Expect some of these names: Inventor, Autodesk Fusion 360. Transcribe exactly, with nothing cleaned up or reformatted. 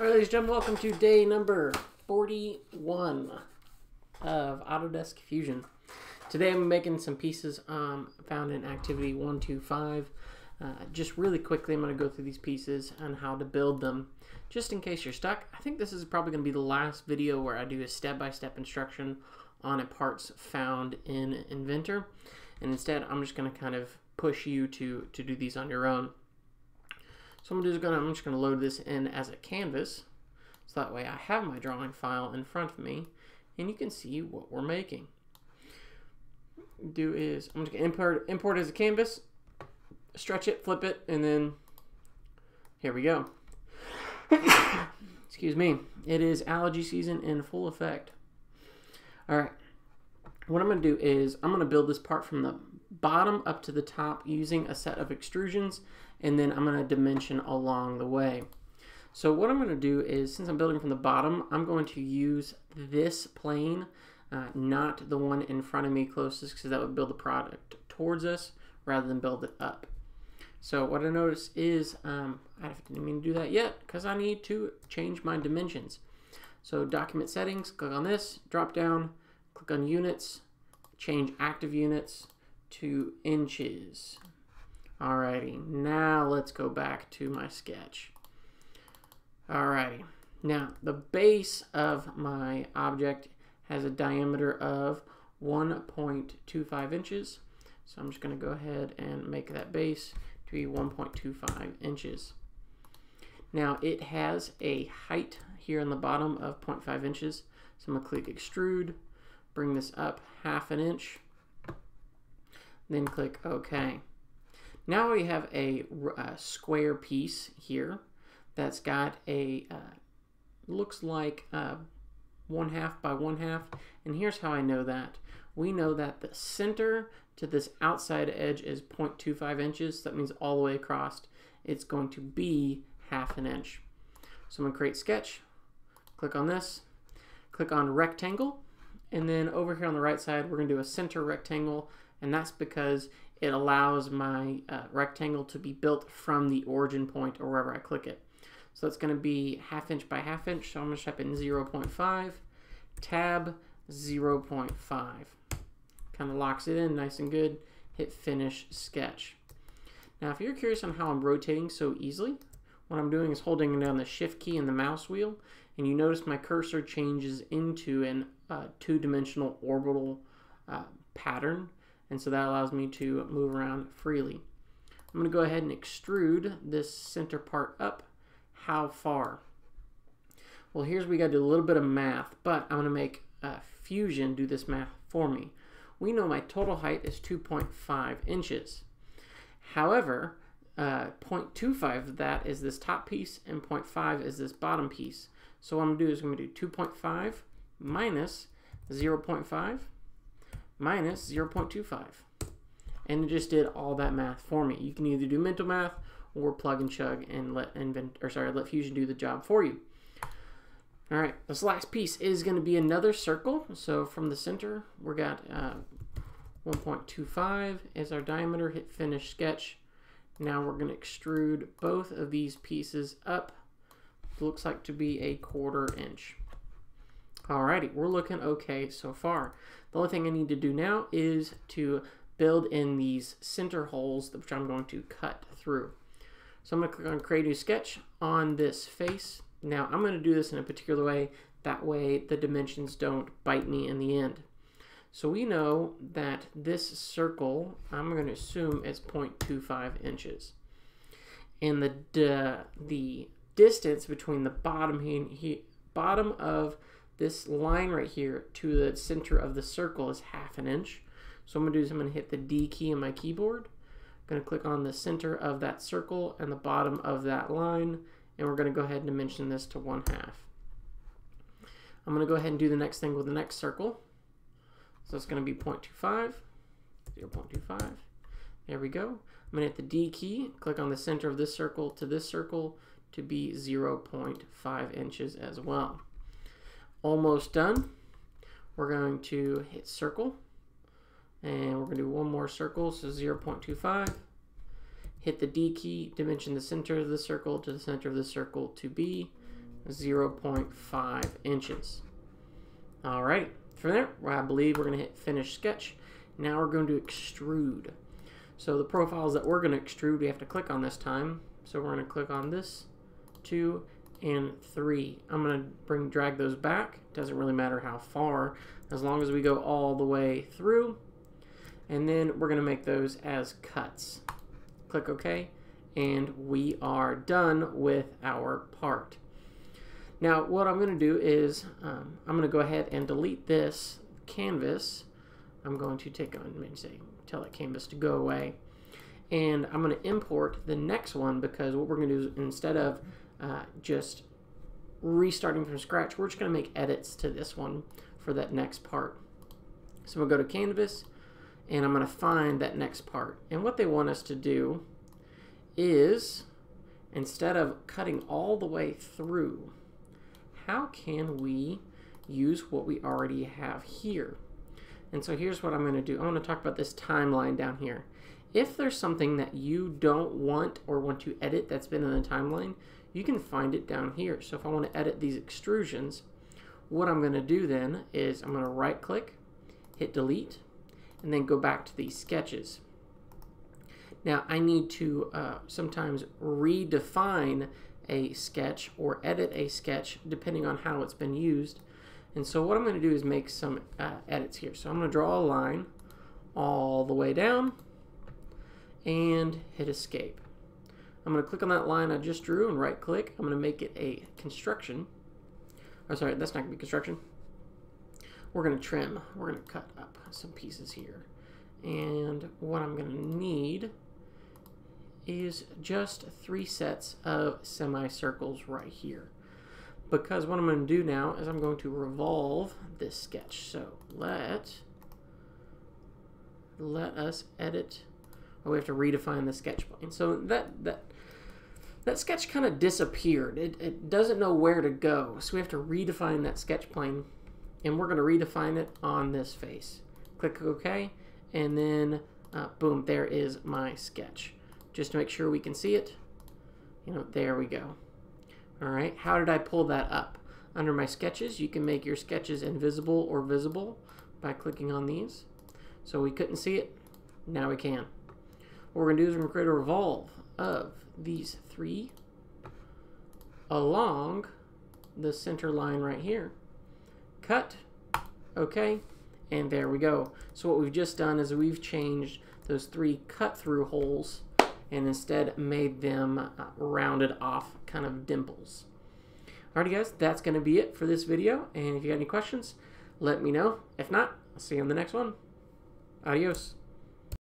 All right, ladies and gentlemen, welcome to day number forty-one of Autodesk Fusion. Today I'm making some pieces um, found in Activity one twenty-five. Uh, just really quickly, I'm going to go through these pieces and how to build them, just in case you're stuck. I think this is probably going to be the last video where I do a step-by-step instruction on a parts found in Inventor. And instead, I'm just going to kind of push you to, to do these on your own. So I'm just, gonna, I'm just gonna load this in as a canvas, so that way I have my drawing file in front of me, and you can see what we're making. Do is I'm just gonna import import as a canvas, stretch it, flip it, and then here we go. Excuse me. It is allergy season in full effect. All right. What I'm gonna do is I'm gonna build this part from the bottom up to the top using a set of extrusions, and then I'm going to dimension along the way. So what I'm going to do is, since I'm building from the bottom, I'm going to use this plane, uh, not the one in front of me closest, because that would build the product towards us rather than build it up. So what I notice is um, I didn't mean to do that yet because I need to change my dimensions. So document settings, click on this, drop down, click on units, change active units to inches. Alrighty, now let's go back to my sketch. Alrighty, now the base of my object has a diameter of one point two five inches. So I'm just going to go ahead and make that base to be one point two five inches. Now it has a height here on the bottom of zero point five inches. So I'm going to click extrude, bring this up half an inch, then click OK. Now we have a, a square piece here that's got a, uh, looks like uh, one half by one half. And here's how I know that. We know that the center to this outside edge is zero point two five inches. That means all the way across it's going to be half an inch. So I'm gonna create sketch, click on this, click on rectangle. And then over here on the right side, we're gonna do a center rectangle. And that's because it allows my uh, rectangle to be built from the origin point or wherever I click it. So that's going to be half inch by half inch. So I'm going to type in zero point five, tab zero point five. Kind of locks it in nice and good. Hit finish sketch. Now if you're curious on how I'm rotating so easily, what I'm doing is holding down the shift key and the mouse wheel. And you notice my cursor changes into an uh, two-dimensional orbital uh, pattern. And so that allows me to move around freely. I'm going to go ahead and extrude this center part up. How far? Well, here's where we got to do a little bit of math, but I'm going to make uh, Fusion do this math for me. We know my total height is two point five inches. However, uh, zero point two five of that is this top piece, and zero point five is this bottom piece. So what I'm going to do is I'm going to do two point five minus zero point five. minus zero point two five, and it just did all that math for me. You can either do mental math or plug and chug and let invent or sorry let Fusion do the job for you. All right, this last piece is going to be another circle. So from the center, we got uh, one point two five as our diameter. Hit finish sketch. Now we're going to extrude both of these pieces up. It looks like to be a quarter inch. Alrighty, we're looking okay so far. The only thing I need to do now is to build in these center holes, which I'm going to cut through. So I'm going to click on Create New Sketch on this face. Now I'm going to do this in a particular way. That way the dimensions don't bite me in the end. So we know that this circle, I'm going to assume it's zero point two five inches. And the, uh, the distance between the bottom, he, he, bottom of this line right here to the center of the circle is half an inch. So I'm gonna do is I'm gonna hit the D key on my keyboard. I'm gonna click on the center of that circle and the bottom of that line, and we're gonna go ahead and dimension this to one half. I'm gonna go ahead and do the next thing with the next circle. So it's gonna be zero point two five, zero point two five. There we go. I'm gonna hit the D key, click on the center of this circle to this circle to be zero point five inches as well. Almost done. We're going to hit circle, and we're going to do one more circle, so zero point two five. Hit the D key, dimension the center of the circle to the center of the circle to be zero point five inches. All right, from there, I believe we're going to hit Finish Sketch. Now we're going to extrude. So the profiles that we're going to extrude, we have to click on this time. So we're going to click on this, two, and three. I'm going to bring drag those back. Doesn't really matter how far, as long as we go all the way through. And then we're going to make those as cuts. Click OK, and we are done with our part. Now what I'm going to do is um, I'm going to go ahead and delete this canvas. I'm going to take on, let me say, tell that canvas to go away, and I'm going to import the next one, because what we're going to do is, instead of uh, just restarting from scratch, we're just going to make edits to this one for that next part. So we'll go to canvas, and I'm going to find that next part. And what they want us to do is, instead of cutting all the way through, how can we use what we already have here? And so here's what I'm going to do. I'm going to talk about this timeline down here. If there's something that you don't want or want to edit that's been in the timeline, you can find it down here. So if I want to edit these extrusions, what I'm going to do then is I'm going to right click, hit delete, and then go back to these sketches. Now I need to uh, sometimes redefine a sketch or edit a sketch depending on how it's been used. And so what I'm going to do is make some uh, edits here. So I'm going to draw a line all the way down and hit escape. I'm going to click on that line I just drew and right click. I'm going to make it a construction. Oh, sorry, that's not going to be construction. We're going to trim. We're going to cut up some pieces here. And what I'm going to need is just three sets of semicircles right here. Because what I'm going to do now is I'm going to revolve this sketch. So let, let us edit. Oh, we have to redefine the sketch plane. So that, that, that sketch kind of disappeared. It, it doesn't know where to go. So we have to redefine that sketch plane. And we're going to redefine it on this face. Click OK. And then, uh, boom, there is my sketch. Just to make sure we can see it. You know, there we go. All right, how did I pull that up? Under my sketches, you can make your sketches invisible or visible by clicking on these. So we couldn't see it, now we can. What we're going to do is we're going to create a revolve of these three along the center line right here. Cut, okay, and there we go. So what we've just done is we've changed those three cut-through holes and instead made them uh, rounded off kind of dimples. Alrighty guys, that's going to be it for this video, and if you got any questions, let me know. If not, I'll see you on the next one. Adios.